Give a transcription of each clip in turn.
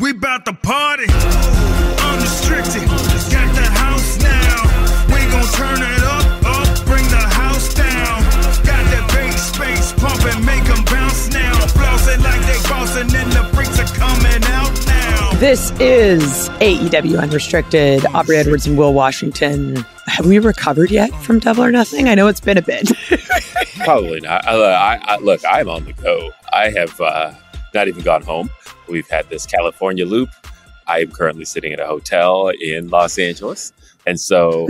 We about to party, unrestricted, got the house now, we gon' turn it up, bring the house down, got that bass space pumping, make them bounce now, blows it like they bouncing and the bricks are coming out now. This is AEW Unrestricted, Aubrey Edwards and Will Washington. Have we recovered yet from Double or Nothing? I know it's been a bit. Probably not. Look, I'm on the go. I have not even gone home. We've had this California loop. I'm currently sitting at a hotel in Los Angeles. And so,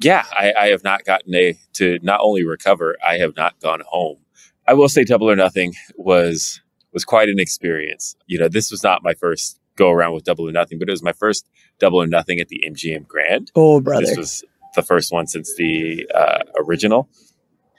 yeah, I have not gotten to not only recover, I have not gone home. I will say Double or Nothing was quite an experience. You know, this was not my first go around with Double or Nothing, but it was my first Double or Nothing at the MGM Grand. Oh, brother. This was the first one since the original.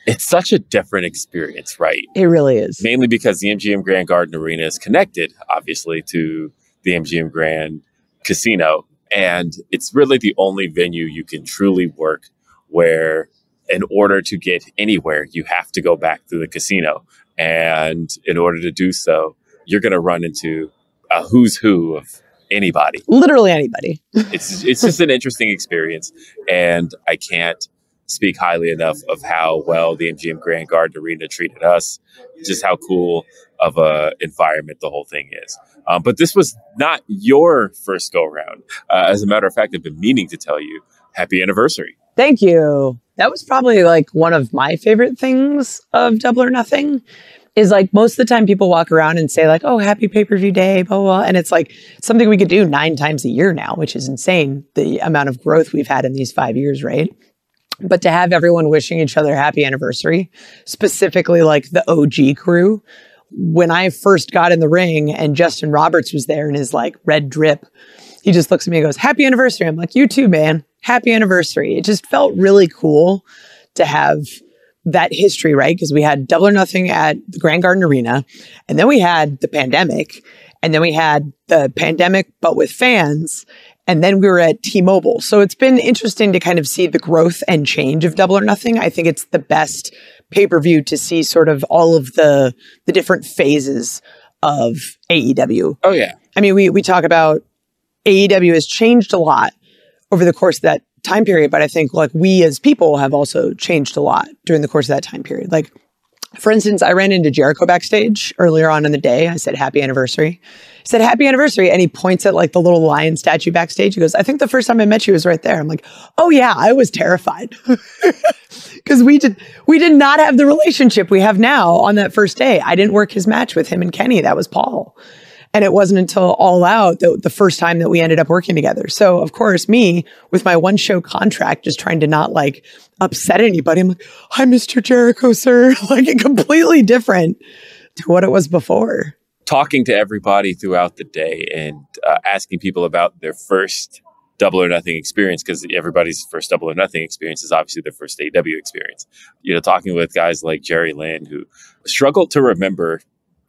It's such a different experience, right? It really is. Mainly because the MGM Grand Garden Arena is connected, obviously, to the MGM Grand Casino. And it's really the only venue you can truly work where, in order to get anywhere, you have to go back through the casino. And in order to do so, you're going to run into a who's who of anybody. Literally anybody. It's just an interesting experience. And I can't speak highly enough of how well the MGM Grand Garden Arena treated us, just how cool of a environment the whole thing is. But this was not your first go around. As a matter of fact, I've been meaning to tell you, happy anniversary. Thank you. That was probably like one of my favorite things of Double or Nothing is like most of the time people walk around and say like, oh, happy pay-per-view day, blah, blah, blah. And it's like something we could do 9 times a year now, which is insane. The amount of growth we've had in these 5 years, right? But to have everyone wishing each other happy anniversary, specifically like the OG crew, when I first got in the ring and Justin Roberts was there in his like red drip, he just looks at me and goes, happy anniversary. I'm like, you too, man. Happy anniversary. It just felt really cool to have that history, right? Because we had Double or Nothing at the Grand Garden Arena, and then we had the pandemic, and then we had the pandemic, but with fans. And then we were at T-Mobile. So it's been interesting to kind of see the growth and change of Double or Nothing. I think it's the best pay-per-view to see sort of all of the different phases of AEW. Oh, yeah. I mean, we talk about AEW has changed a lot over the course of that time period. But I think like we as people have also changed a lot during the course of that time period. Like, for instance, I ran into Jericho backstage earlier on in the day. I said, happy anniversary. He said, happy anniversary. And he points at like the little lion statue backstage. He goes, I think the first time I met you was right there. I'm like, oh yeah, I was terrified. Because we did not have the relationship we have now on that first day. I didn't work his match with him and Kenny. That was Paul. And it wasn't until All Out the first time that we ended up working together. So, of course, me with my one show contract, just trying to not like upset anybody. I'm like, hi, Mr. Jericho, sir. Like, it completely different to what it was before. Talking to everybody throughout the day and asking people about their first Double or Nothing experience, because everybody's first Double or Nothing experience is obviously their first AEW experience. You know, talking with guys like Jerry Lynn, who struggled to remember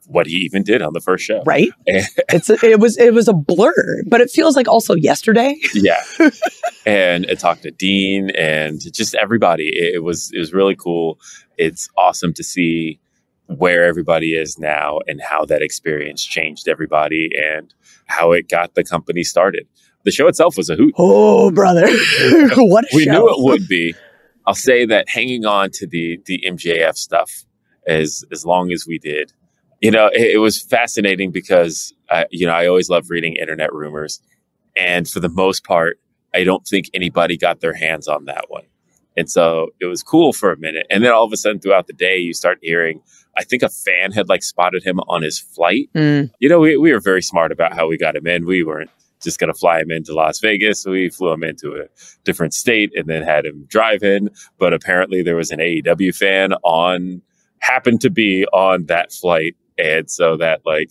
what he even did on the first show. Right. It was a blur, but it feels like also yesterday. Yeah. And I talked to Dean and just everybody. It was really cool. It's awesome to see where everybody is now and how that experience changed everybody and how it got the company started. The show itself was a hoot. Oh, brother. What a show. We knew it would be. I'll say that hanging on to the MJF stuff as long as we did. You know, it was fascinating because, you know, I always love reading internet rumors. And for the most part, I don't think anybody got their hands on that one. And so it was cool for a minute. And then all of a sudden throughout the day, you start hearing, I think a fan had like spotted him on his flight. Mm. You know, we were very smart about how we got him in. We weren't just going to fly him into Las Vegas. We flew him into a different state and then had him drive in. But apparently there was an AEW fan happened to be on that flight. And so that, like,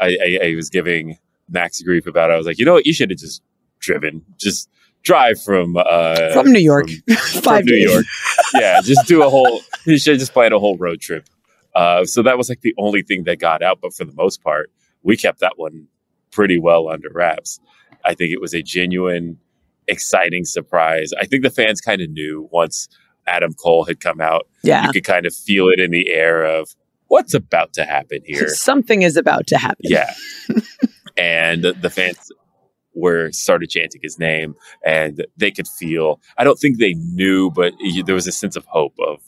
I was giving Max grief about it. I was like, you know what? You should have just drive from New York. From New York. Yeah, just do you should have just planned a whole road trip. So that was like the only thing that got out. But for the most part, we kept that one pretty well under wraps. I think it was a genuine, exciting surprise. I think the fans kind of knew once Adam Cole had come out. Yeah. You could kind of feel it in the air of, what's about to happen here? Something is about to happen. Yeah. and the fans were started chanting his name, and they could feel, I don't think they knew, but there was a sense of hope of,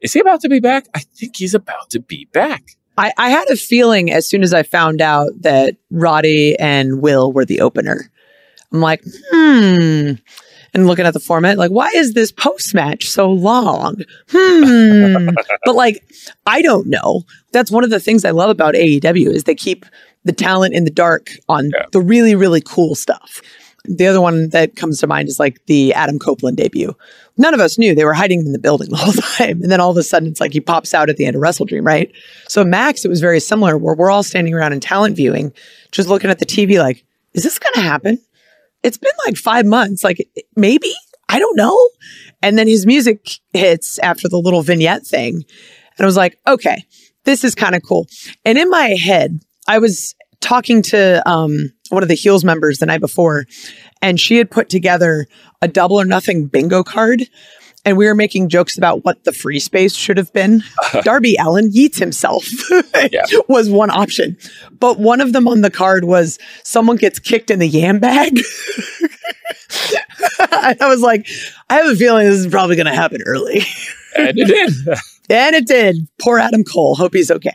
is he about to be back? I think he's about to be back. I had a feeling as soon as I found out that Roddy and Will were the opener. I'm like, and looking at the format, like, why is this post-match so long? But like, I don't know. That's one of the things I love about AEW is they keep the talent in the dark on the really, really cool stuff. The other one that comes to mind is like the Adam Copeland debut. None of us knew. They were hiding in the building the whole time. And then all of a sudden, it's like he pops out at the end of Wrestle Dream, right? So Max, it was very similar where we're all standing around in talent viewing, just looking at the TV like, is this going to happen? It's been like 5 months, like maybe, I don't know. And then his music hits after the little vignette thing. And I was like, okay, this is kind of cool. And in my head, I was talking to one of the Heels members the night before, and she had put together a Double or Nothing bingo card. And we were making jokes about what the free space should have been. Darby Allin yeets himself was one option. But one of them on the card was someone gets kicked in the yam bag. And I was like, I have a feeling this is probably going to happen early. And it did. And it did. Poor Adam Cole. Hope he's okay.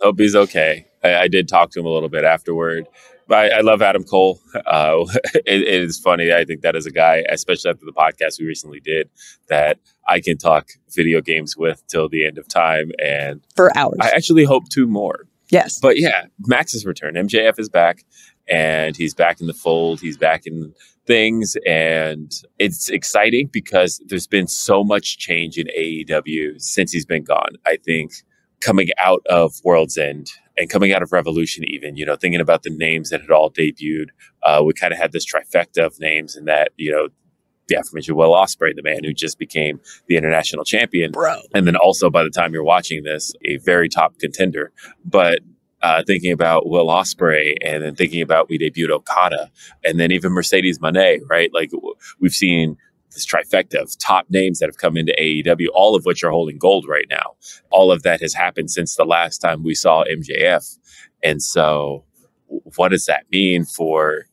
Hope he's okay. I did talk to him a little bit afterward. I love Adam Cole. It is funny. I think that is a guy, especially after the podcast we recently did, that I can talk video games with till the end of time. And for hours. I actually hope two more. Yes. But yeah, Max's return. MJF is back, and he's back in the fold. He's back in things. And it's exciting because there's been so much change in AEW since he's been gone. I think coming out of World's End, and coming out of Revolution, even, you know, thinking about the names that had all debuted, we kind of had this trifecta of names, and that, you know, the aforementioned Will Ospreay, the man who just became the international champion. And then also, by the time you're watching this, a very top contender. But thinking about Will Ospreay, and then thinking about we debuted Okada, and then even Mercedes Mone, right? Like, we've seen this trifecta of top names that have come into AEW, all of which are holding gold right now. All of that has happened since the last time we saw MJF. And so what does that mean for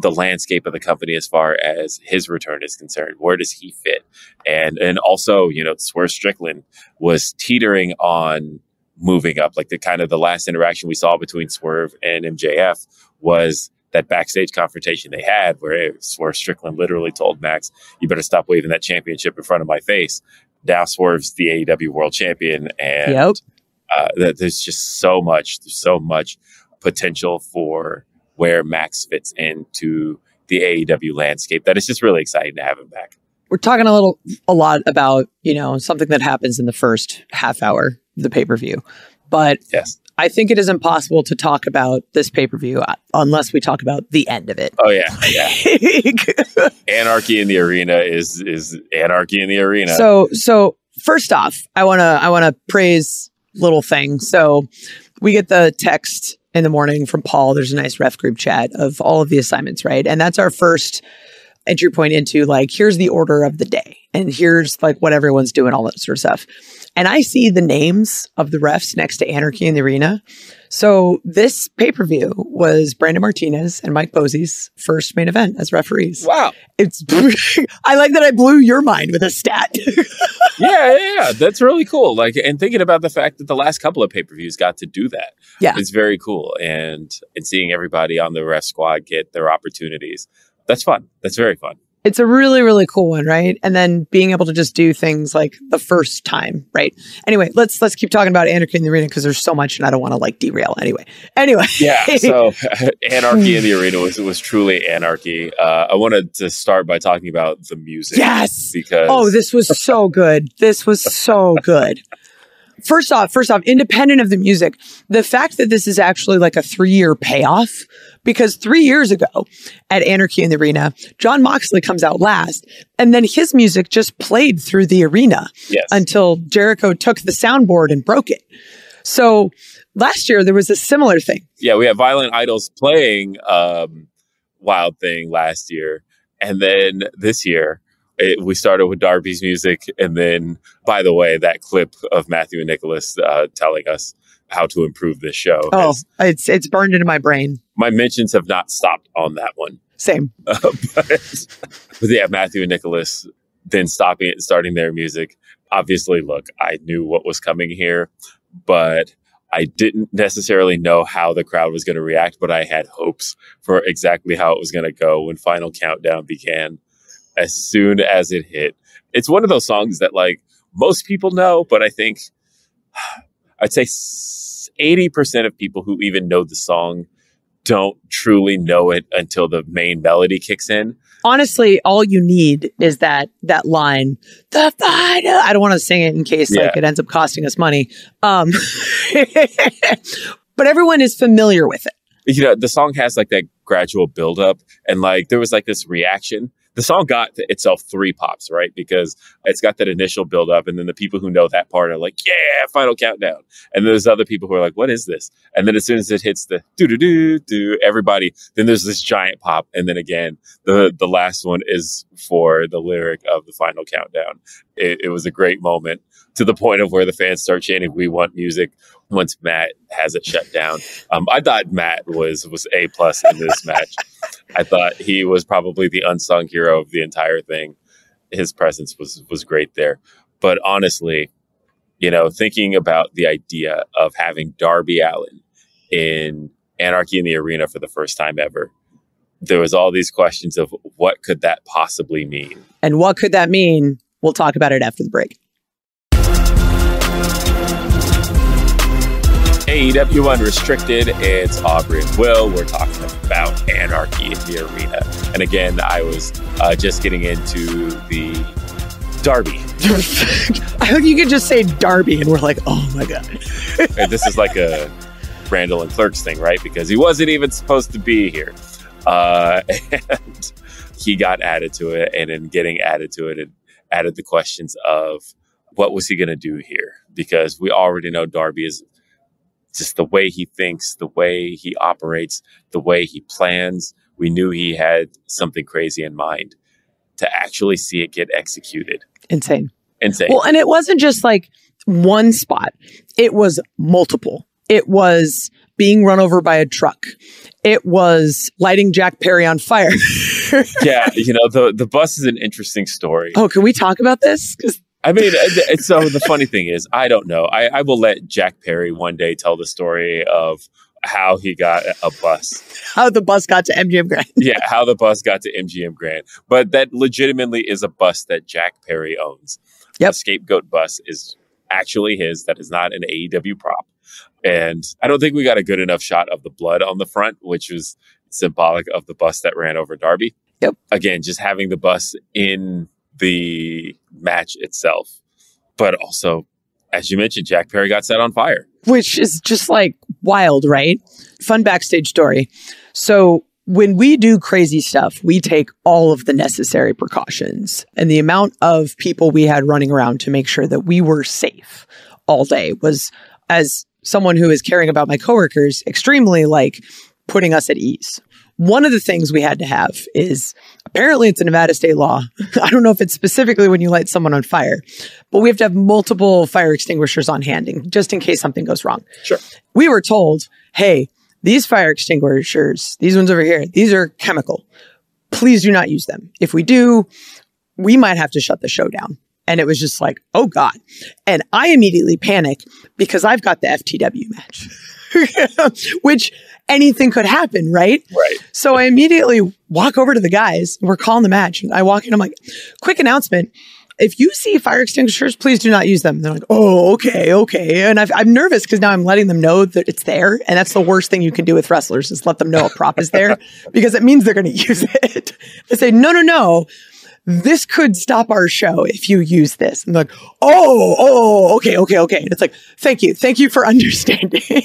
the landscape of the company as far as his return is concerned? Where does he fit? And also, you know, Swerve Strickland was teetering on moving up. Like, the kind of the last interaction we saw between Swerve and MJF was that backstage confrontation they had where Swerve Strickland literally told Max, you better stop waving that championship in front of my face. Now Swerve's the AEW world champion. And there's just so much, potential for where Max fits into the AEW landscape that it's just really exciting to have him back. We're talking a lot about, you know, something that happens in the first half hour of the pay-per-view. But I think it is impossible to talk about this pay-per-view unless we talk about the end of it. Anarchy in the Arena is Anarchy in the Arena. So first off, I want to praise Little Thing. So we get the text in the morning from Paul. There's a nice ref group chat of all of the assignments, right? And that's our first entry point into, like, here's the order of the day, and here's like what everyone's doing, all that sort of stuff. And I see the names of the refs next to Anarchy in the Arena. So this pay-per-view was Brandon Martinez and Mike Posey's first main event as referees. Wow. It's I like that I blew your mind with a stat. Yeah. That's really cool. Like, and thinking about the fact that the last couple of pay-per-views got to do that. Yeah. It's very cool. And seeing everybody on the ref squad get their opportunities. That's fun. That's very fun. It's a really, really cool one, right? And then being able to just do things like the first time, right? Anyway, let's keep talking about Anarchy in the Arena because there's so much, and I don't want to like derail. Anyway. Yeah. So Anarchy in the Arena was truly anarchy. I wanted to start by talking about the music. Yes. Because this was so good. First off, independent of the music, the fact that this is actually like a 3-year payoff, because 3 years ago at Anarchy in the Arena, Jon Moxley comes out last, and then his music just played through the arena until Jericho took the soundboard and broke it. So last year there was a similar thing. Yeah, we had Violent Idols playing Wild Thing last year, and then this year, we started with Darby's music, and then, by the way, that clip of Matthew and Nicholas telling us how to improve this show. It's burned into my brain. my mentions have not stopped on that one. Same. But yeah, Matthew and Nicholas then stopping it and starting their music. Obviously, look, I knew what was coming here, but I didn't necessarily know how the crowd was going to react, but I had hopes for exactly how it was going to go when Final Countdown began. As soon as it hit, it's one of those songs that like most people know, but I think I'd say 80% of people who even know the song don't truly know it until the main melody kicks in. Honestly, all you need is that line, the final. I don't want to sing it in case like it ends up costing us money. But everyone is familiar with it. You know, the song has like that gradual buildup, and like there was like this reaction. The song got itself 3 pops, right? Because it's got that initial buildup, and then the people who know that part are like, yeah, Final Countdown. And there's other people who are like, what is this? And then as soon as it hits the do-do-do-do, everybody, then there's this giant pop. And then again, the last one is for the lyric of the Final Countdown. It was a great moment, to the point of where the fans start chanting, we want music, once Matt has it shut down. I thought Matt was A+ in this match. I thought he was probably the unsung hero of the entire thing. His presence was great there. But honestly, you know, thinking about the idea of having Darby Allin in Anarchy in the Arena for the first time ever, there was all these questions of what could that possibly mean? And what could that mean? We'll talk about it after the break. AEW Unrestricted, it's Aubrey and Will. We're talking about Anarchy in the Arena. And again, I was just getting into the Darby. I hope you could just say Darby and we're like, oh my God. And this is like a Randall and Clerks thing, right? Because he wasn't even supposed to be here. And he got added to it, and in getting added to it, it added the questions of what was he going to do here? Because we already know Darby is just the way he thinks, the way he operates, the way he plans. We knew he had something crazy in mind. To actually see it get executed. Insane. Well, and it wasn't just like one spot. It was multiple. It was being run over by a truck. It was lighting Jack Perry on fire. Yeah, you know, the bus is an interesting story. Oh, can we talk about this? I mean, so the funny thing is, I don't know. I will let Jack Perry one day tell the story of how he got a bus. How the bus got to MGM Grand. Yeah, how the bus got to MGM Grand. But that legitimately is a bus that Jack Perry owns. Yep. The scapegoat bus is actually his. That is not an AEW prop. And I don't think we got a good enough shot of the blood on the front, which was symbolic of the bus that ran over Darby. Yep. Again, just having the bus in the match itself, but also, as you mentioned, Jack Perry got set on fire, which is just like wild, right? Fun backstage story. So when we do crazy stuff, we take all of the necessary precautions, and the amount of people we had running around to make sure that we were safe all day was, as someone who is caring about my coworkers, extremely like putting us at ease. One of the things we had to have is, apparently it's a Nevada state law. I don't know if it's specifically when you light someone on fire, but we have to have multiple fire extinguishers on hand just in case something goes wrong. Sure. We were told, hey, these fire extinguishers, these ones over here, these are chemical. Please do not use them. If we do, we might have to shut the show down. And it was just like, oh God. And I immediately panic because I've got the FTW match. Which anything could happen, right? Right. So I immediately walk over to the guys. We're calling the match. And I walk in. I'm like, quick announcement. If you see fire extinguishers, please do not use them. And they're like, oh, okay. And I'm nervous because now I'm letting them know that it's there. And that's the worst thing you can do with wrestlers is let them know a prop is there because it means they're going to use it. They say, no. This could stop our show if you use this. And they're like, okay. And it's like, thank you for understanding.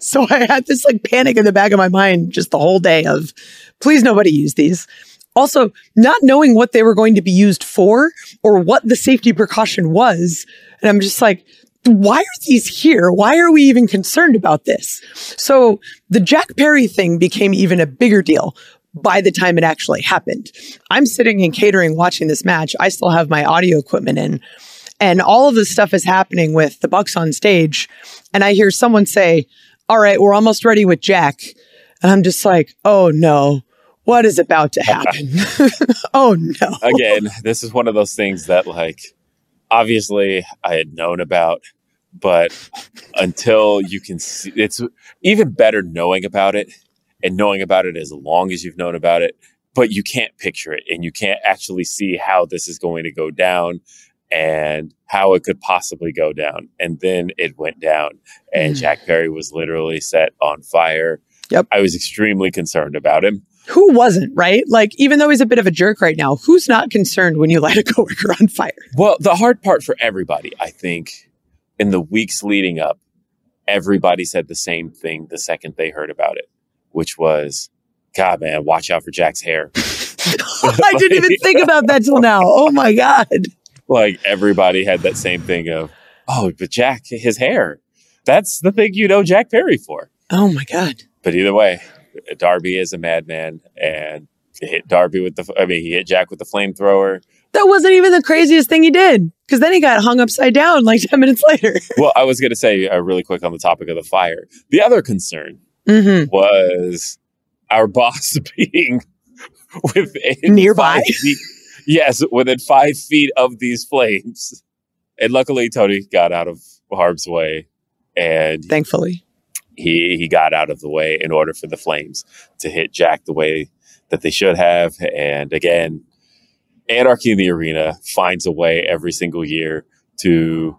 So I had this like panic in the back of my mind just the whole day of, please nobody use these. Also, not knowing what they were going to be used for or what the safety precaution was. And I'm just like, why are these here? Why are we even concerned about this? So the Jack Perry thing became even a bigger deal by the time it actually happened. I'm sitting in catering watching this match. I still have my audio equipment in, and all of this stuff is happening with the Bucks on stage. And I hear someone say, all right, we're almost ready with Jack. And I'm just like, oh no, what is about to happen? Oh no. Again, this is one of those things that, like, obviously I had known about, but until you can see, it's even better knowing about it and knowing about it as long as you've known about it, but you can't picture it and you can't actually see how this is going to go down and how it could possibly go down. And then it went down and Jack Perry was literally set on fire. Yep. I was extremely concerned about him. Who wasn't, right? Like, even though he's a bit of a jerk right now, who's not concerned when you light a coworker on fire? Well, the hard part for everybody, I think, in the weeks leading up, everybody said the same thing the second they heard about it, which was, God, man, watch out for Jack's hair. I didn't even think about that till now. Oh, my God. Like, everybody had that same thing of, oh, but Jack, his hair. That's the thing you know Jack Perry for. Oh, my God. But either way, Darby is a madman and hit Darby with the, I mean, he hit Jack with the flamethrower. That wasn't even the craziest thing he did, because then he got hung upside down like 10 minutes later. Well, I was going to say really quick on the topic of the fire. The other concern was our boss being within nearby. Yes, within 5 feet of these flames. And luckily, Tony got out of harm's way. And thankfully. He got out of the way in order for the flames to hit Jack the way that they should have. And again, Anarchy in the Arena finds a way every single year to,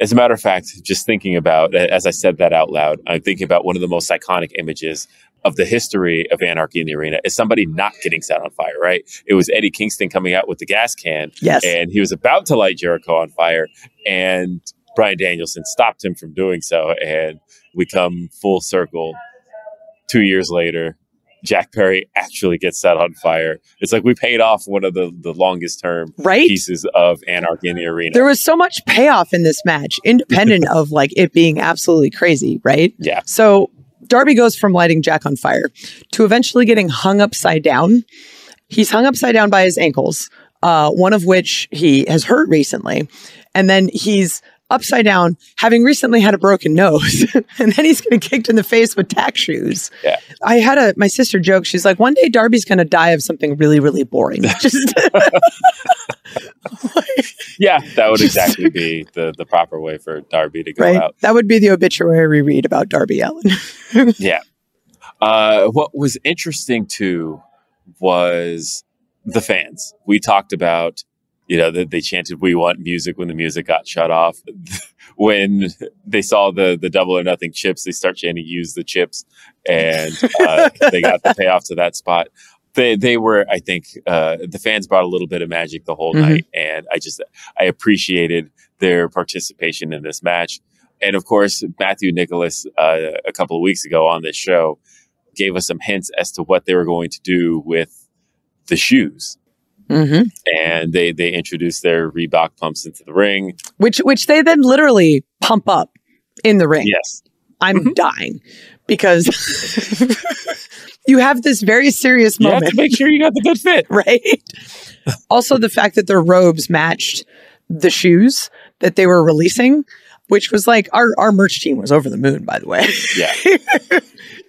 as a matter of fact, just thinking about, as I said that out loud, I'm thinking about one of the most iconic images of the history of Anarchy in the Arena is somebody not getting set on fire, right? It was Eddie Kingston coming out with the gas can. Yes. And he was about to light Jericho on fire. And Brian Danielson stopped him from doing so, and we come full circle. 2 years later, Jack Perry actually gets set on fire. It's like we paid off one of the longest term pieces of Anarchy in the Arena. There was so much payoff in this match, independent of like it being absolutely crazy, right? Yeah. So Darby goes from lighting Jack on fire to eventually getting hung upside down. He's hung upside down by his ankles, one of which he has hurt recently. And then he's upside down, having recently had a broken nose, and then he's getting kicked in the face with tack shoes. Yeah. I had my sister joke, she's like, one day Darby's going to die of something really, really boring. Just yeah, that would exactly be the proper way for Darby to go out. That would be the obituary read about Darby Allin. Yeah. What was interesting too was the fans. We talked about, you know, they chanted, "We want music," when the music got shut off. When they saw the Double or Nothing chips, they start chanting, "Use the chips." And they got the payoff to that spot. They were, I think, the fans brought a little bit of magic the whole night. And I appreciated their participation in this match. And of course, Matthew, Nicholas, a couple of weeks ago on this show, gave us some hints as to what they were going to do with the shoes. And they introduced their Reebok pumps into the ring, which they then literally pump up in the ring. Yes, I'm dying because you have this very serious moment. You have to make sure you got the good fit, right? Also, the fact that their robes matched the shoes that they were releasing, which was like our merch team was over the moon. By the way, yeah,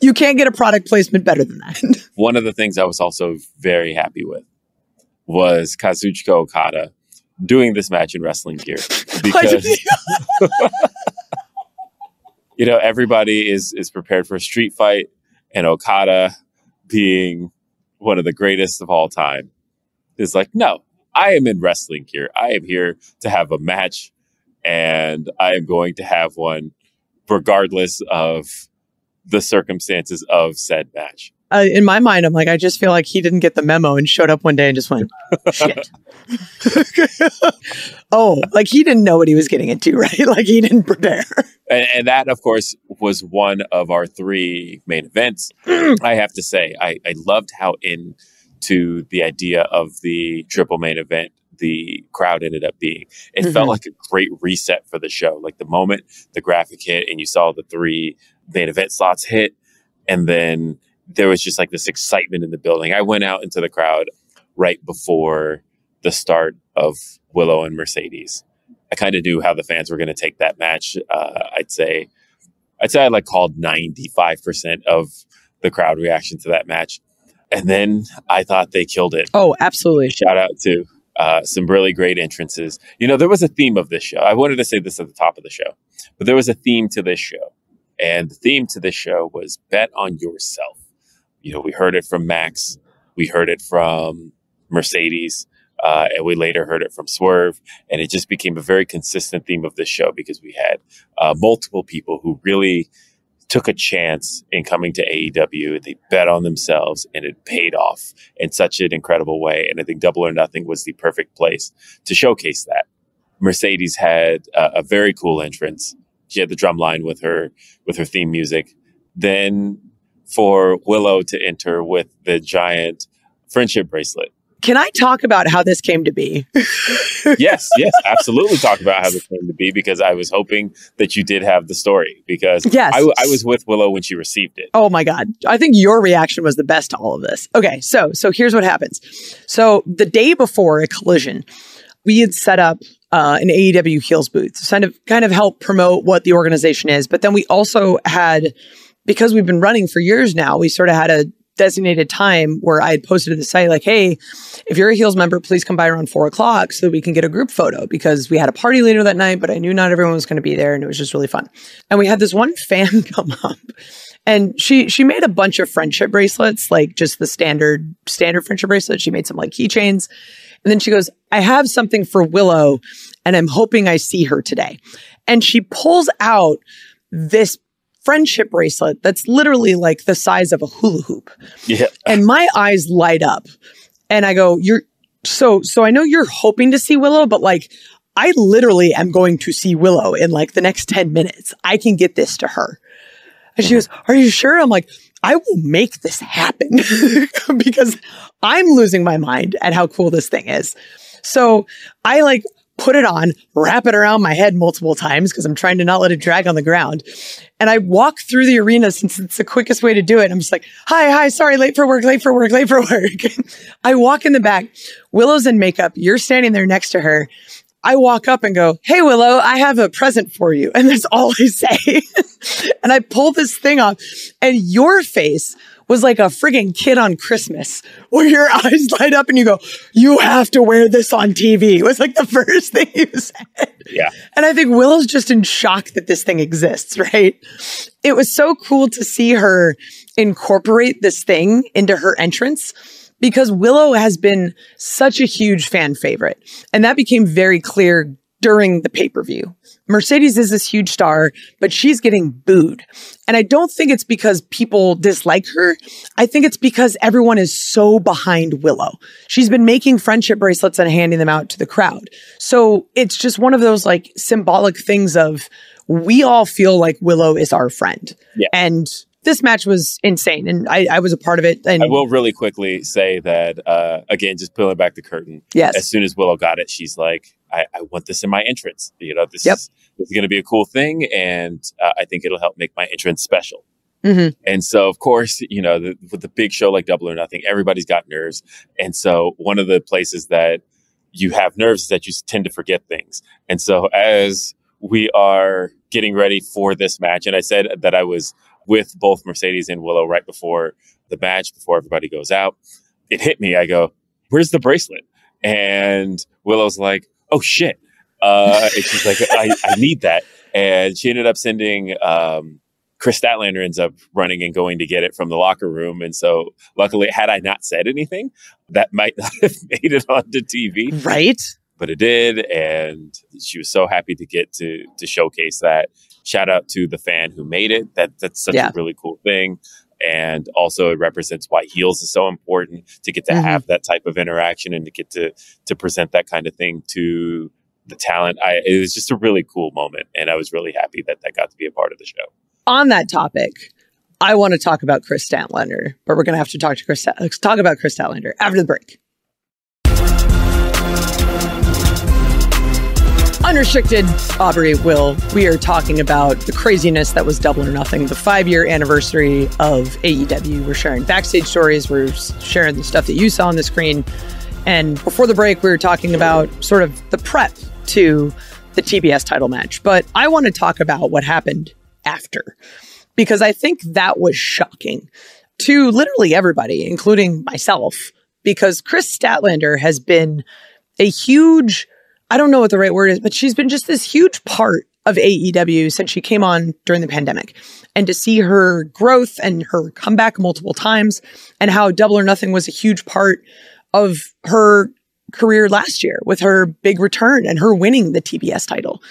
you can't get a product placement better than that. One of the things I was also very happy with was Kazuchika Okada doing this match in wrestling gear. Because, you know, everybody is prepared for a street fight, and Okada, being one of the greatest of all time, is like, no, I am in wrestling gear. I am here to have a match, and I am going to have one regardless of the circumstances of said match. In my mind, I'm like, I just feel like he didn't get the memo and showed up one day and just went, shit. Oh, like he didn't know what he was getting into, right? Like he didn't prepare. And that, of course, was one of our three main events. I have to say, I loved how into the idea of the triple main event the crowd ended up being. It felt like a great reset for the show. Like the moment the graphic hit and you saw the three main event slots hit, and then there was just like this excitement in the building. I went out into the crowd right before the start of Willow and Mercedes. I kind of knew how the fans were going to take that match. I'd say I like called 95% of the crowd reaction to that match. And then I thought they killed it. Oh, absolutely. Shout out to some really great entrances. You know, there was a theme of this show. I wanted to say this at the top of the show, but there was a theme to this show. And the theme to this show was bet on yourself. You know, we heard it from Max. We heard it from Mercedes. And we later heard it from Swerve. And it just became a very consistent theme of this show because we had multiple people who really took a chance in coming to AEW. They bet on themselves and it paid off in such an incredible way. And I think Double or Nothing was the perfect place to showcase that. Mercedes had a very cool entrance. She had the drum line with her theme music. Then for Willow to enter with the giant friendship bracelet. Can I talk about how this came to be? Yes, absolutely talk about how this came to be, because I was hoping that you did have the story, because yes. I was with Willow when she received it. Oh my God. I think your reaction was the best to all of this. Okay, so here's what happens. So the day before a Collision, we had set up an AEW Heels booth to kind of help promote what the organization is. But then we also had, because we've been running for years now, we sort of had a designated time where I had posted to the site like, hey, if you're a Heels member, please come by around 4:00 so that we can get a group photo, because we had a party later that night, but I knew not everyone was going to be there. And it was just really fun. And we had this one fan come up, and she made a bunch of friendship bracelets, like just the standard friendship bracelet. She made some like keychains. And then she goes, I have something for Willow and I'm hoping I see her today. And she pulls out this friendship bracelet that's literally like the size of a hula hoop. Yeah. And my eyes light up and I go, you're so I know you're hoping to see Willow, but like, I literally am going to see Willow in like the next 10 minutes. I can get this to her. And she goes, are you sure? I'm like, I will make this happen because I'm losing my mind at how cool this thing is. So I like put it on, wrap it around my head multiple times because I'm trying to not let it drag on the ground. And I walk through the arena since it's the quickest way to do it. I'm just like, hi, sorry, late for work. I walk in the back. Willow's in makeup. You're standing there next to her. I walk up and go, hey, Willow, I have a present for you. And that's all I say. And I pull this thing off, and your face was like a frigging kid on Christmas, where your eyes light up and you go, you have to wear this on TV. It was like the first thing you said. Yeah. And I think Willow's just in shock that this thing exists, right? It was so cool to see her incorporate this thing into her entrance, because Willow has been such a huge fan favorite. And that became very clear during the pay-per-view. Mercedes is this huge star, but she's getting booed. And I don't think it's because people dislike her. I think it's because everyone is so behind Willow. She's been making friendship bracelets and handing them out to the crowd. So it's just one of those like symbolic things of, we all feel like Willow is our friend. Yeah. And this match was insane, and I was a part of it. And I will really quickly say that, again, just pulling back the curtain. Yes. As soon as Willow got it, she's like, I want this in my entrance. You know, this is going to be a cool thing, and I think it'll help make my entrance special. Mm-hmm. And so, of course, you know, with the big show like Double or Nothing, everybody's got nerves. And so one of the places that you have nerves is that you tend to forget things. And so as we are getting ready for this match, and I said that I was with both Mercedes and Willow right before the match, before everybody goes out, it hit me. I go, where's the bracelet? And Willow's like, oh, shit. And she's like, I need that. And she ended up sending, Kris Statlander ends up running and going to get it from the locker room. And so luckily, had I not said anything, that might not have made it onto TV. Right. But it did. And she was so happy to get to showcase that. Shout out to the fan who made it. That's such a really cool thing. And also it represents why Heels is so important, to get to have that type of interaction and to get to present that kind of thing to the talent. It was just a really cool moment. And I was really happy that got to be a part of the show. On that topic, I want to talk about Kris Statlander, but we're going to have to talk about Kris Statlander after the break. Unrestricted, Aubrey, Will, we are talking about the craziness that was Double or Nothing, the 5-year anniversary of AEW. We're sharing backstage stories. We're sharing the stuff that you saw on the screen. And before the break, we were talking about sort of the prep to the TBS title match. But I want to talk about what happened after, because I think that was shocking. to literally everybody, including myself, because Kris Statlander has been a huge, I don't know what the right word is, but she's been just this huge part of AEW since she came on during the pandemic. And to see her growth and her comeback multiple times, and how Double or Nothing was a huge part of her career last year with her big return and her winning the TBS title.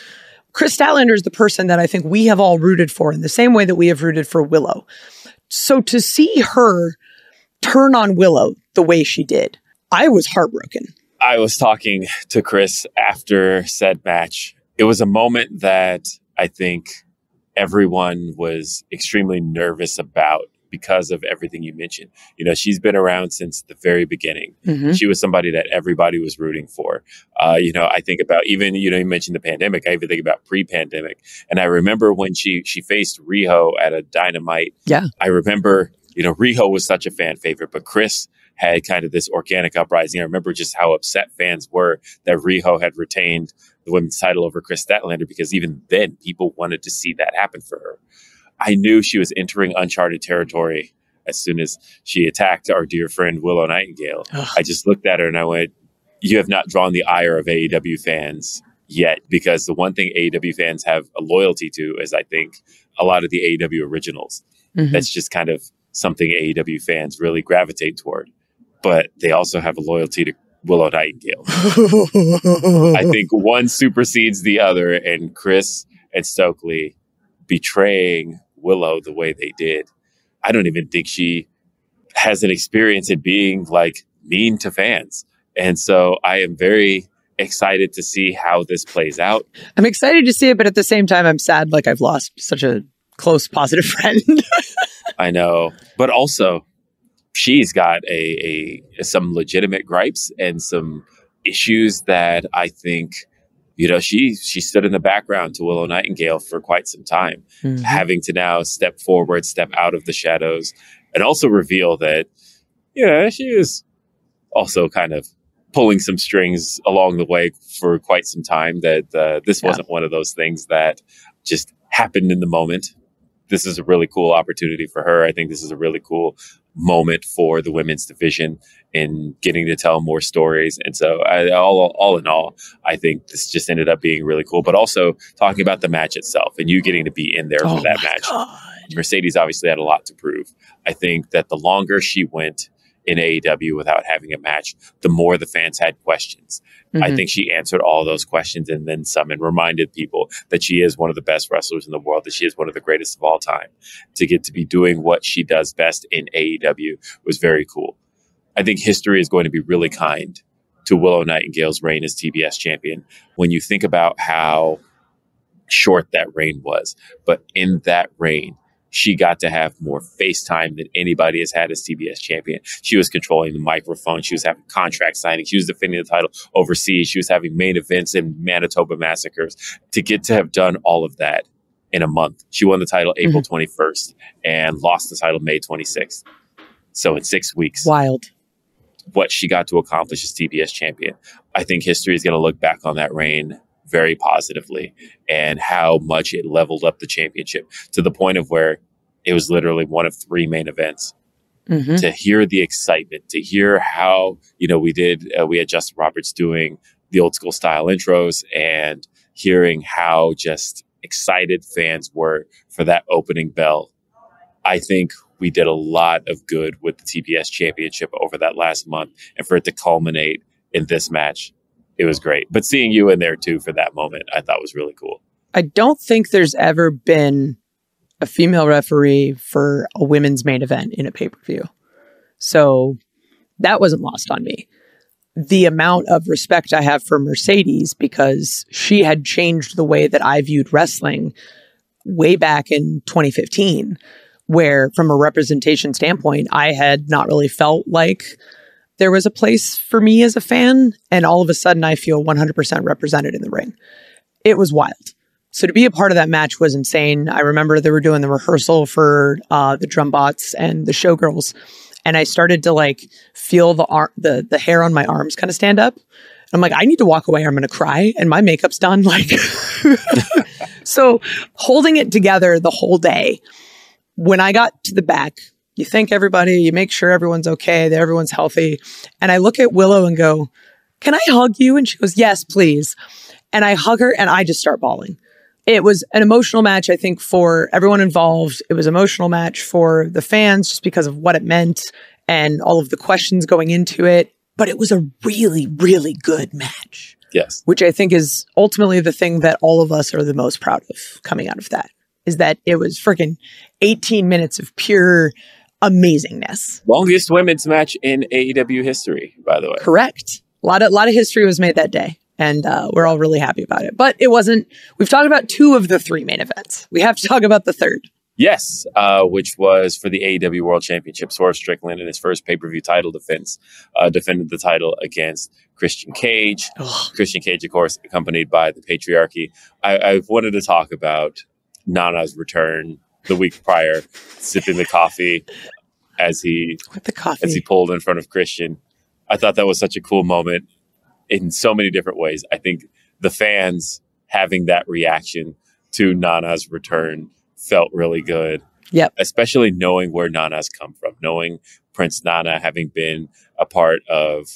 Kris Statlander is the person that I think we have all rooted for in the same way that we have rooted for Willow. So to see her turn on Willow the way she did, I was heartbroken. I was talking to Kris after said match. It was a moment that I think everyone was extremely nervous about because of everything you mentioned. You know, she's been around since the very beginning. Mm-hmm. She was somebody that everybody was rooting for. You know, I think about even, you know, you mentioned the pandemic. I even think about pre-pandemic. And I remember when she faced Riho at a Dynamite. Yeah. I remember, you know, Riho was such a fan favorite, but Kris had kind of this organic uprising. I remember just how upset fans were that Riho had retained the women's title over Kris Statlander, because even then people wanted to see that happen for her. I knew she was entering uncharted territory as soon as she attacked our dear friend Willow Nightingale. Ugh. I just looked at her and I went, you have not drawn the ire of AEW fans yet, because the one thing AEW fans have a loyalty to is, I think, a lot of the AEW originals. Mm-hmm. That's just kind of something AEW fans really gravitate toward. But they also have a loyalty to Willow Nightingale. I think one supersedes the other, and Kris and Stokely betraying Willow the way they did. I don't even think she has an experience in being like mean to fans. And so I am very excited to see how this plays out. I'm excited to see it, but at the same time, I'm sad like I've lost such a close, positive friend. I know. But also, she's got some legitimate gripes and some issues that I think, you know, she stood in the background to Willow Nightingale for quite some time, mm-hmm. having to now step forward, step out of the shadows, and also reveal that, you know, she is also kind of pulling some strings along the way for quite some time, that this wasn't one of those things that just happened in the moment. This is a really cool opportunity for her. I think this is a really cool moment for the women's division in getting to tell more stories. And so all in all, I think this just ended up being really cool. But also talking about the match itself and you getting to be in there for that match. God. Mercedes obviously had a lot to prove. I think that the longer she went in AEW without having a match, the more the fans had questions. Mm-hmm. I think she answered all those questions and then some, and reminded people that she is one of the best wrestlers in the world, that she is one of the greatest of all time. To get to be doing what she does best in AEW was very cool. I think history is going to be really kind to Willow Nightingale's reign as TBS champion when you think about how short that reign was. But in that reign, she got to have more face time than anybody has had as TBS champion. She was controlling the microphone. She was having contract signing. She was defending the title overseas. She was having main events and Manitoba massacres. To get to have done all of that in a month. She won the title April 21st and lost the title May 26th. So in 6 weeks. Wild. What she got to accomplish as TBS champion. I think history is going to look back on that reign very positively, and how much it leveled up the championship to the point of where it was literally one of three main events. Mm-hmm. To hear the excitement, to hear how, you know, we had Justin Roberts doing the old school style intros, and hearing how just excited fans were for that opening bell. I think we did a lot of good with the TBS championship over that last month, and for it to culminate in this match, it was great. But seeing you in there, too, for that moment, I thought was really cool. I don't think there's ever been a female referee for a women's main event in a pay-per-view. So that wasn't lost on me. The amount of respect I have for Mercedes, because she had changed the way that I viewed wrestling way back in 2015, where from a representation standpoint, I had not really felt like there was a place for me as a fan, and all of a sudden I feel 100% represented in the ring. It was wild. So to be a part of that match was insane. I remember they were doing the rehearsal for the Drumbots and the Showgirls, and I started to like feel the hair on my arms kind of stand up. And I'm like, I need to walk away, or I'm going to cry, and my makeup's done. Like, so holding it together the whole day. When I got to the back, you thank everybody, you make sure everyone's okay, that everyone's healthy. And I look at Willow and go, can I hug you? And she goes, yes, please. And I hug her and I just start bawling. It was an emotional match, I think, for everyone involved. It was an emotional match for the fans just because of what it meant and all of the questions going into it. But it was a really, really good match. Yes. Which I think is ultimately the thing that all of us are the most proud of coming out of that, is that it was freaking 18 minutes of pure amazingness. Longest women's match in AEW history, by the way. Correct. A lot of history was made that day. And we're all really happy about it. But it wasn't, we've talked about two of the three main events. We have to talk about the third. Yes, which was for the AEW World Championship. Swerve Strickland, in his first pay-per-view title defense, defended the title against Christian Cage. Ugh. Christian Cage, of course, accompanied by the Patriarchy. I wanted to talk about Nana's return the week prior, sipping the coffee as he pulled in front of Christian. I thought that was such a cool moment in so many different ways. I think the fans having that reaction to Nana's return felt really good. Yep. Especially knowing where Nana's come from, knowing Prince Nana having been a part of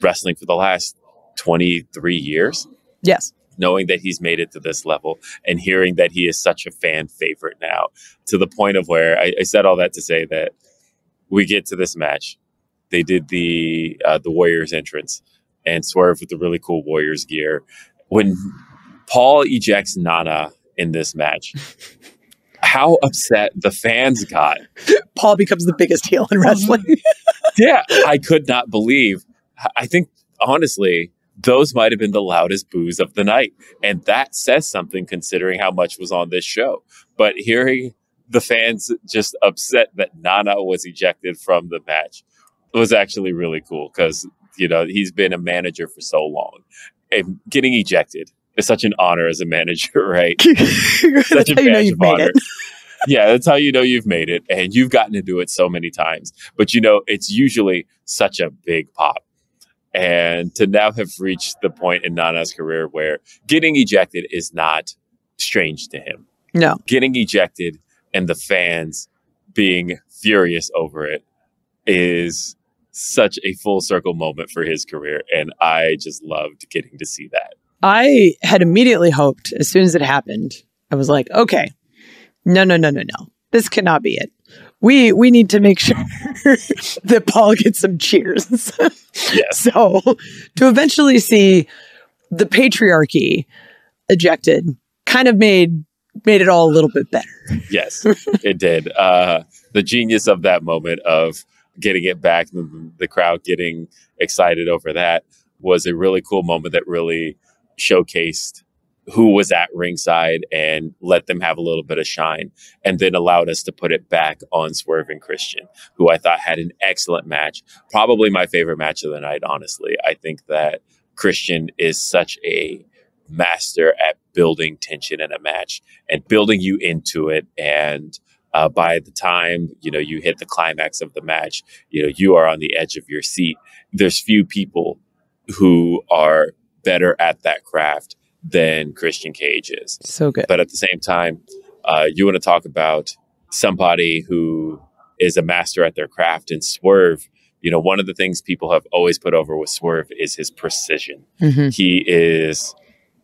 wrestling for the last 23 years. Yes. Knowing that he's made it to this level and hearing that he is such a fan favorite now, to the point of where I said all that to say that we get to this match. They did the Warriors entrance and Swerve with the really cool Warriors gear. When Paul ejects Nana in this match, how upset the fans got. Paul becomes the biggest heel in wrestling. Yeah, I could not believe. I think, honestly, those might have been the loudest boos of the night. And that says something considering how much was on this show. But hearing the fans just upset that Nana was ejected from the match was actually really cool because, you know, he's been a manager for so long. And getting ejected is such an honor as a manager, right? Such a badge of honor. Yeah, that's how you know you've made it. And you've gotten to do it so many times. But, you know, it's usually such a big pop. And to now have reached the point in Nana's career where getting ejected is not strange to him. No. Getting ejected and the fans being furious over it is such a full circle moment for his career. And I just loved getting to see that. I had immediately hoped, as soon as it happened, I was like, okay, no. This cannot be it. We need to make sure that Paul gets some cheers. Yes. So to eventually see the Patriarchy ejected kind of made it all a little bit better. Yes, it did. The genius of that moment of getting it back, the crowd getting excited over that, was a really cool moment that really showcased who was at ringside and let them have a little bit of shine, and then allowed us to put it back on Swerve and Christian, who I thought had an excellent match. Probably my favorite match of the night, honestly. I think that Christian is such a master at building tension in a match and building you into it. And by the time, you know, you hit the climax of the match, you know, you are on the edge of your seat. There's few people who are better at that craft than Christian Cage is. So good. But at the same time, you want to talk about somebody who is a master at their craft. And Swerve, you know, one of the things people have always put over with Swerve is his precision. Mm-hmm. He is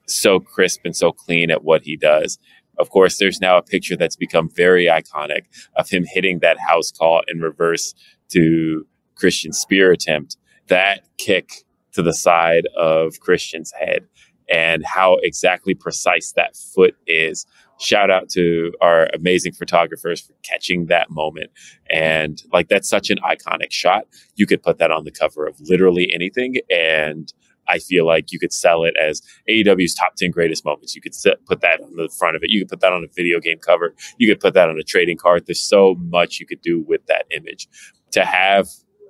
so crisp and so clean at what he does. Of course, there's now a picture that's become very iconic of him hitting that house call in reverse to Christian's spear attempt. That kick to the side of Christian's head, and how exactly precise that foot is. Shout out to our amazing photographers for catching that moment. And like, that's such an iconic shot. You could put that on the cover of literally anything. And I feel like you could sell it as AEW's top 10 greatest moments. You could put that on the front of it. You could put that on a video game cover. You could put that on a trading card. There's so much you could do with that image. To have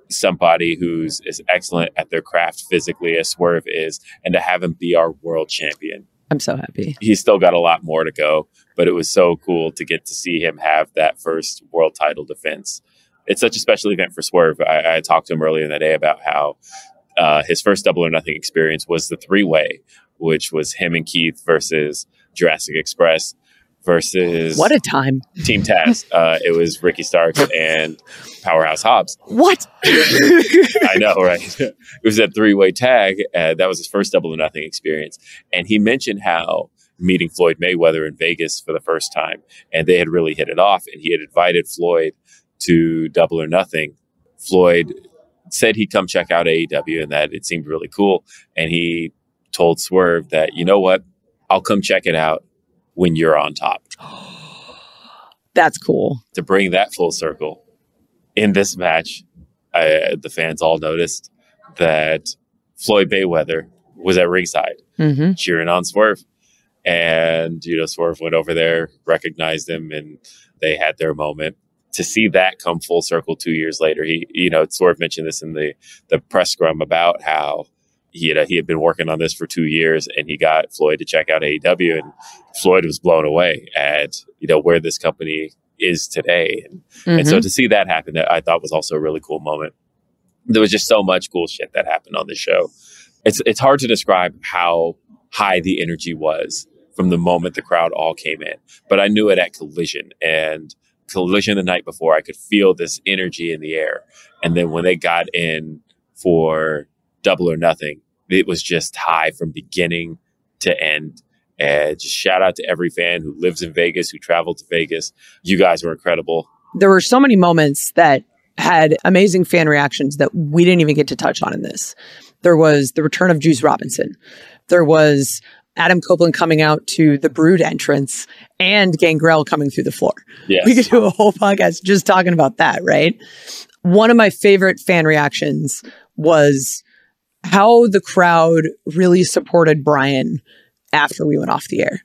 somebody who's as excellent at their craft physically as Swerve is, and to have him be our world champion. I'm so happy. He's still got a lot more to go, but it was so cool to get to see him have that first world title defense. It's such a special event for Swerve. I talked to him earlier in the day about how his first Double or Nothing experience was the three-way, which was him and Keith versus Jurassic Express versus what a time Team Taz. It was Ricky Starks and Powerhouse Hobbs. What? I know, right? It was that three-way tag. That was his first Double or Nothing experience. And he mentioned how meeting Floyd Mayweather in Vegas for the first time, and they had really hit it off, and he had invited Floyd to Double or Nothing. Floyd said he'd come check out AEW and that it seemed really cool. And he told Swerve that, you know what, I'll come check it out when you're on top. That's cool. To bring that full circle, in this match, the fans all noticed that Floyd Mayweather was at ringside cheering on Swerve. And, you know, Swerve went over there, recognized him, and they had their moment. To see that come full circle 2 years later, he, you know, Swerve mentioned this in the press scrum about how, you know, he had been working on this for 2 years, and he got Floyd to check out AEW, and Floyd was blown away at, you know, where this company is today. And, and so to see that happen, I thought was also a really cool moment. There was just so much cool shit that happened on the show. It's hard to describe how high the energy was from the moment the crowd all came in. But I knew it at Collision, and Collision the night before, I could feel this energy in the air. And then when they got in for Double or Nothing, it was just high from beginning to end. And just shout out to every fan who lives in Vegas, who traveled to Vegas. You guys were incredible. There were so many moments that had amazing fan reactions that we didn't even get to touch on in this. There was the return of Juice Robinson. There was Adam Copeland coming out to the Brood entrance and Gangrel coming through the floor. Yes. We could do a whole podcast just talking about that, right? One of my favorite fan reactions was how the crowd really supported Brian after we went off the air.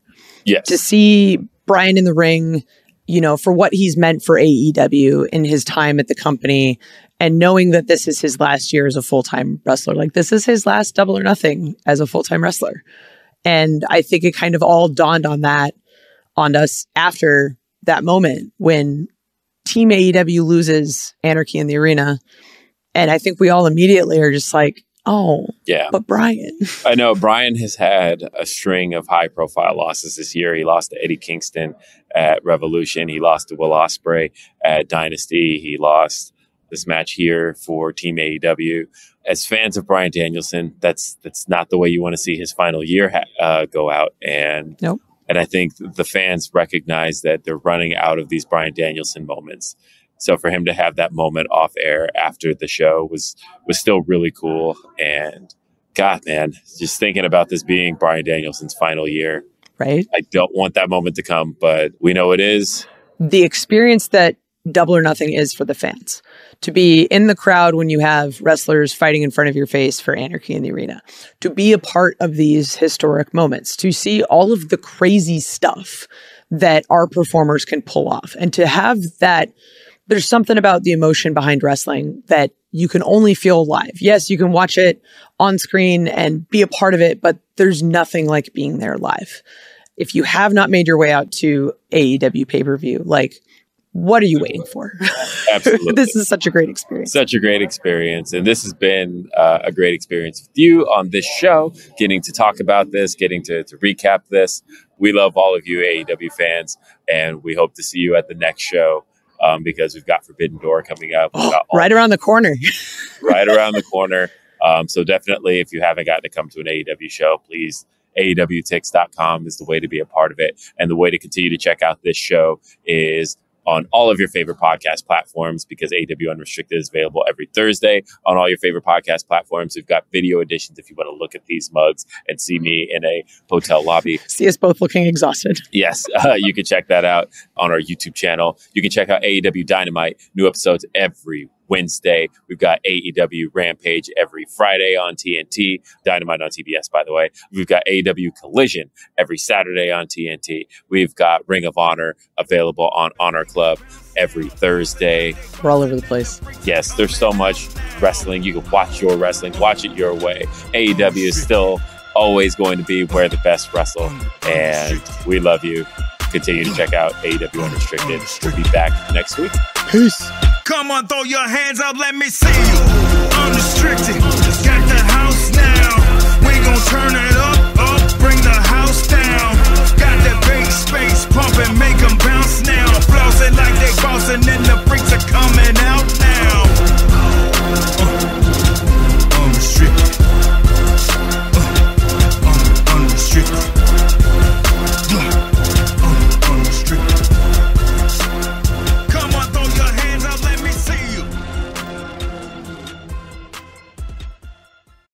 Yes. To see Brian in the ring, you know, for what he's meant for AEW in his time at the company, and knowing that this is his last year as a full-time wrestler. Like, this is his last Double or Nothing as a full-time wrestler. And I think it kind of all dawned on that, on us after that moment when Team AEW loses Anarchy in the Arena. And I think we all immediately are just like, oh, yeah, but Brian. I know Brian has had a string of high profile losses this year. He lost to Eddie Kingston at Revolution. He lost to Will Ospreay at Dynasty. He lost this match here for Team AEW. As fans of Brian Danielson, that's not the way you want to see his final year go out. And nope. And I think the fans recognize that they're running out of these Brian Danielson moments. So for him to have that moment off air after the show was still really cool. And God, man, just thinking about this being Brian Danielson's final year. Right. I don't want that moment to come, but we know it is. The experience that Double or Nothing is for the fans. To be in the crowd when you have wrestlers fighting in front of your face for Anarchy in the Arena. To be a part of these historic moments. To see all of the crazy stuff that our performers can pull off. And to have that, there's something about the emotion behind wrestling that you can only feel live. Yes, you can watch it on screen and be a part of it, but there's nothing like being there live. If you have not made your way out to AEW pay-per-view, like, what are you waiting for? Absolutely. This is such a great experience. Such a great experience. And this has been a great experience with you on this show, getting to talk about this, getting to recap this. We love all of you AEW fans, and we hope to see you at the next show because we've got Forbidden Door coming up. Right around the corner. Right around the corner. So definitely, if you haven't gotten to come to an AEW show, please, AEWTix.com is the way to be a part of it. And the way to continue to check out this show is on all of your favorite podcast platforms, because AEW Unrestricted is available every Thursday on all your favorite podcast platforms. We've got video editions if you want to look at these mugs and see me in a hotel lobby. See us both looking exhausted. Yes, you can check that out on our YouTube channel. You can check out AEW Dynamite, new episodes every Wednesday. We've got AEW Rampage every Friday on TNT, Dynamite on TBS, by the way. We've got AEW Collision every Saturday on TNT. We've got Ring of Honor available on Honor Club every Thursday. We're all over the place. Yes, there's so much wrestling. You can watch your wrestling, watch it your way. AEW is still always going to be where the best wrestle, and we love you. Continue to check out AEW Unrestricted. We'll be back next week. Peace. Come on, throw your hands up, let me see you. Unrestricted, got the house now. We gon' turn it up, bring the house down. Got that big space. pumping, make them bounce now. Flossing like they bossing and the freaks are coming out now.